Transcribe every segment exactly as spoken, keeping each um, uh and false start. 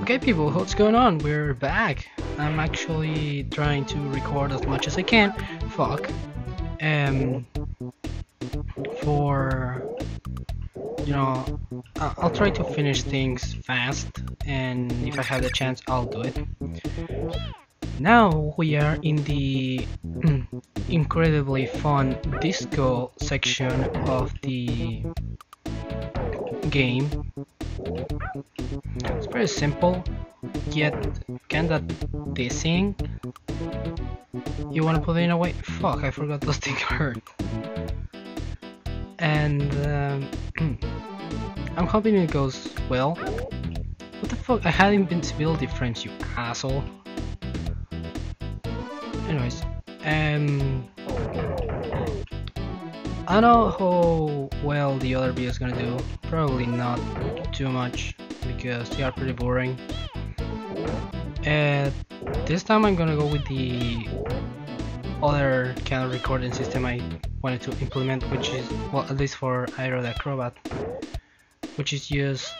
Okay people, what's going on? We're back. I'm actually trying to record as much as I can. Fuck. Um, for, you know, I'll try to finish things fast, and if I have the chance, I'll do it. Now we are in the incredibly fun disco section of the game. It's pretty simple, yet kinda dissing. You wanna put it in a way? Fuck, I forgot those things hurt. And um, I'm hoping it goes well. What the fuck? I had invincibility frames, you asshole. Anyways, um, I don't know how well the other video is gonna do. Probably not too much, because they are pretty boring. Uh, this time I'm gonna go with the other kind of recording system I wanted to implement, which is, well, at least for Aero the Acrobat, which is just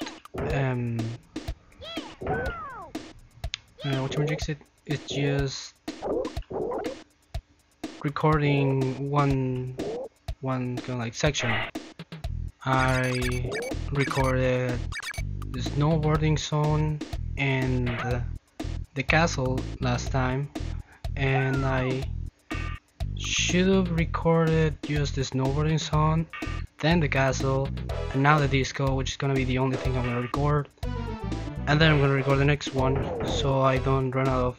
um, uh, which makes it it's just recording one one kind of like section. I recorded the snowboarding zone and uh, the castle last time, and I should have recorded just the snowboarding zone, then the castle, and now the disco, which is gonna be the only thing I'm gonna record, and then I'm gonna record the next one so I don't run out of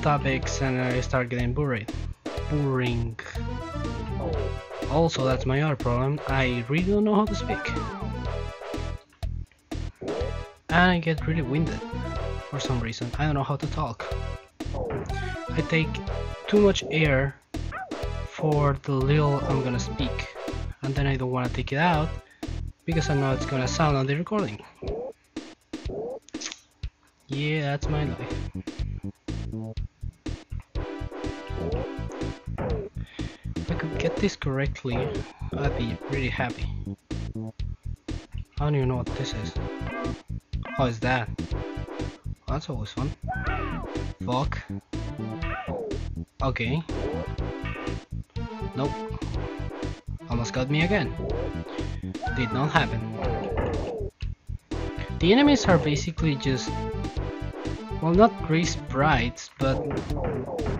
topics and I start getting bored. boring. Also, that's my other problem, I really don't know how to speak. And I get really winded for some reason. I don't know how to talk. I take too much air for the little I'm gonna speak, and then I don't wanna take it out because I know it's gonna sound on the recording. Yeah, that's my life. If I could get this correctly, I'd be really happy. I don't even know what this is. How is that? That's always fun. Fuck. Okay. Nope. Almost got me again. Did not happen. The enemies are basically just, well, not gray sprites, but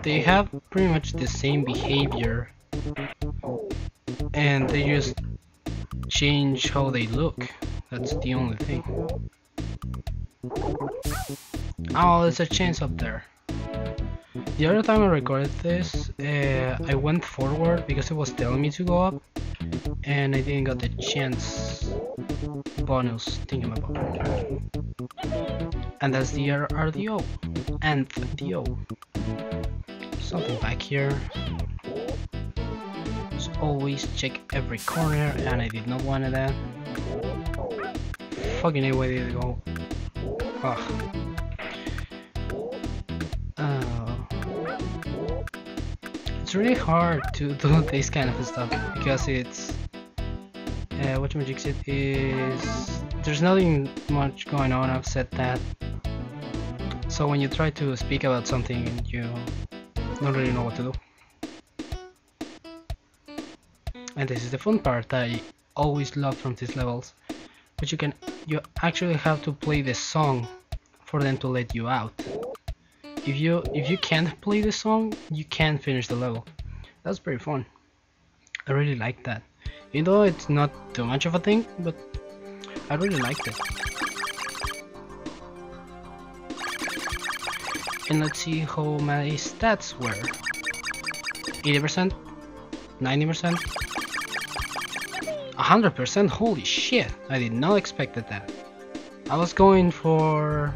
they have pretty much the same behavior, and they just change how they look. That's the only thing. Oh, there's a chance up there. The other time I recorded this, uh, I went forward because it was telling me to go up, and I didn't get the chance bonus thingamabobber. And that's the R D O. And the O. Something back here. Just always check every corner, and I did not want that. Fucking A, where did it go? Uh, it's really hard to do this kind of stuff because it's uh, what magic it is. There's nothing much going on. I've said that. So when you try to speak about something, you don't really know what to do. And this is the fun part I always love from these levels, but you can you actually have to play the song for them to let you out. If you if you can't play the song, you can't finish the level. That's pretty fun. I really like that. You know, it's not too much of a thing, but I really like it. And let's see how my stats were. eighty percent? ninety percent? one hundred percent? Holy shit, I did not expect that. I was going for,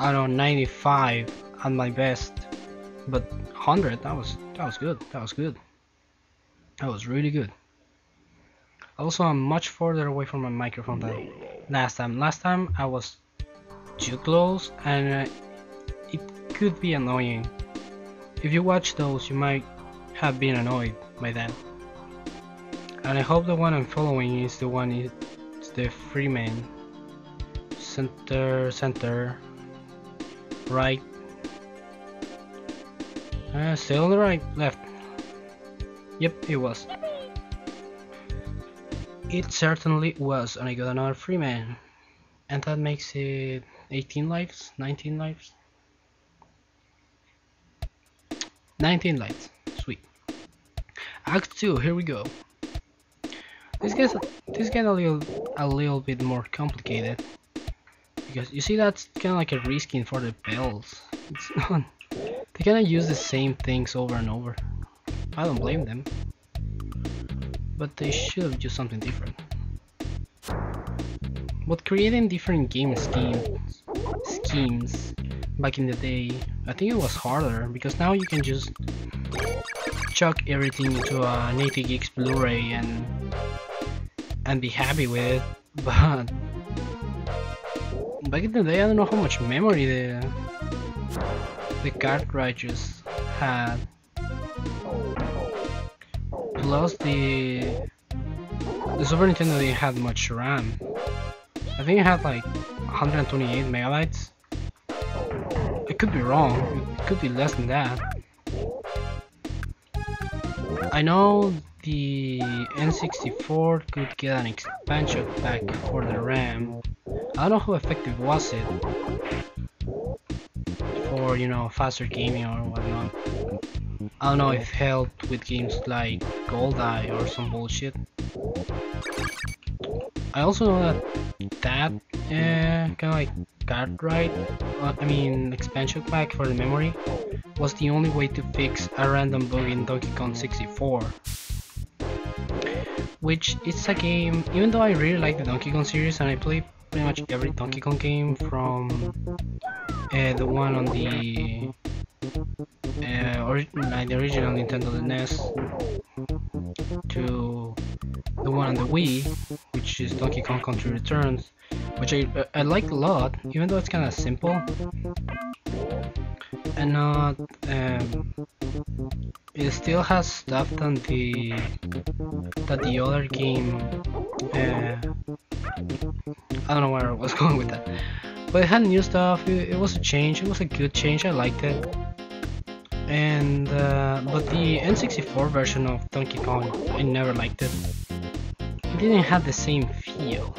I don't know, ninety-five at my best, but one hundred, that was that was good, that was good. That was really good. Also, I'm much further away from my microphone than last time. Last time I was too close, and uh, it could be annoying. If you watch those, you might have been annoyed by that. And I hope the one I'm following is the one, it's the Freeman center, center, right, uh, still on the right, left. Yep, it was. It certainly was, and I got another free man. And that makes it eighteen lives, nineteen lives. nineteen lives, sweet. Act two, here we go. This gets this gets a little a little bit more complicated. Because you see that's kinda like a reskin for the bells. It's not, they kinda use the same things over and over. I don't blame them. But they should have used something different. But creating different game schemes, schemes back in the day, I think it was harder, because now you can just chuck everything into a eighty gigs Blu-ray and and be happy with it. But back in the day, I don't know how much memory the the cartridges had. Plus the, the Super Nintendo didn't have much RAM. I think it had like one hundred twenty-eight megabytes. It could be wrong, it could be less than that. I know the N sixty-four could get an expansion pack for the RAM. I don't know how effective was it for, you know, faster gaming or whatnot. I don't know if it helped with games like Goldeye or some bullshit. I also know that that uh, kind of like cartridge, uh, I mean expansion pack for the memory, was the only way to fix a random bug in Donkey Kong sixty-four. Which it's a game, even though I really like the Donkey Kong series and I play pretty much every Donkey Kong game from uh, the one on the Uh, or, like the original Nintendo, the N E S, to the one on the Wii, which is Donkey Kong Country Returns, which I, I like a lot, even though it's kind of simple and not. Um, it still has stuff that the that the other game. Uh, I don't know where I was going with that, but it had new stuff. It, it was a change. It was a good change. I liked it. And uh, but the N sixty-four version of Donkey Kong, I never liked it. It didn't have the same feel.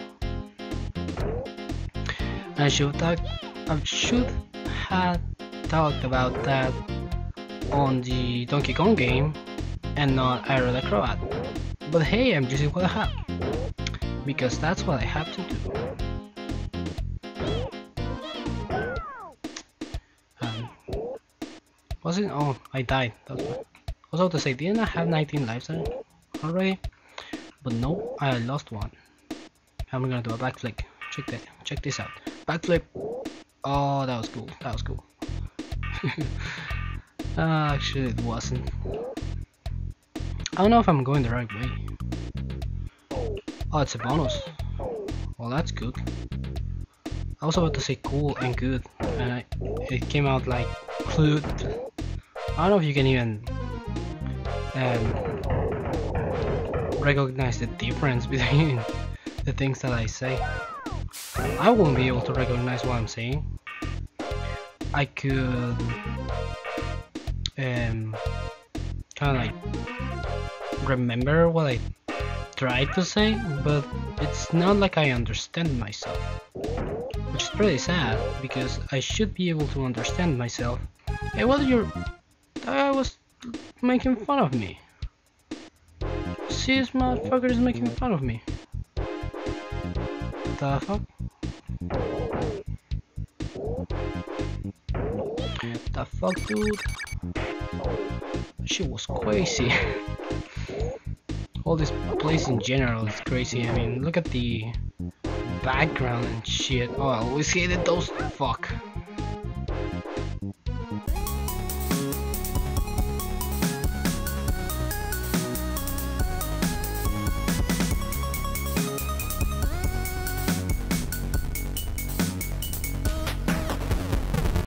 And I should talk, I should have talked about that on the Donkey Kong game and not Aero the Acrobat. But hey, I'm using what I have because that's what I have to do. Was it? Oh, I died. That's what I was about to say. Didn't I have nineteen lives already? But no, I lost one. I'm gonna do a backflip. Check that. Check this out. Backflip. Oh, that was cool. That was cool. uh, actually, it wasn't. I don't know if I'm going the right way. Oh, it's a bonus. Well, that's good. I was about to say cool and good, and I, it came out like clued. I don't know if you can even um, recognize the difference between the things that I say. I won't be able to recognize what I'm saying. I could um, kind of like remember what I tried to say, but it's not like I understand myself, which is pretty sad because I should be able to understand myself. Hey, what are you? I was making fun of me. See, this motherfucker is making fun of me. What the fuck? What the fuck, dude? She was crazy. All this place in general is crazy. I mean, look at the background and shit. Oh, I always hated those. Fuck.